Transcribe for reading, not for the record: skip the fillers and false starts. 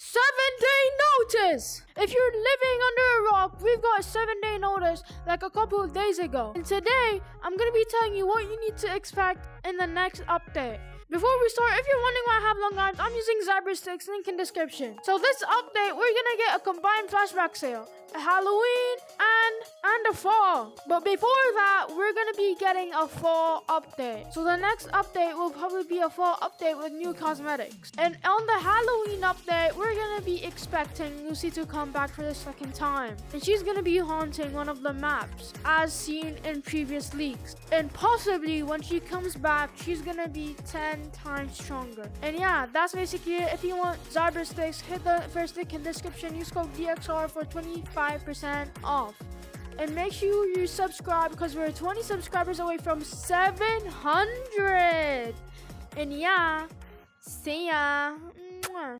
7-day notice! If you're living under a rock, we've got a 7-day notice like a couple of days ago. And today, I'm gonna be telling you what you need to expect in the next update. Before we start, if you're wondering why I have long arms, I'm using Zybersticks, link in description. So this update, we're gonna get a combined flashback sale, a Halloween, and a fall. But before that, we're gonna be getting a fall update. So the next update will probably be a fall update with new cosmetics. And on the Halloween update, we're gonna be expecting Lucy to come back for the second time. And she's gonna be haunting one of the maps, as seen in previous leaks. And possibly, when she comes back, she's gonna be 10 times stronger. And yeah, that's basically it. If you want Zybersticks, hit the first link in the description. Use code DXR for 25% off. And make sure you subscribe because we're 20 subscribers away from 700. And yeah, see ya. Mwah.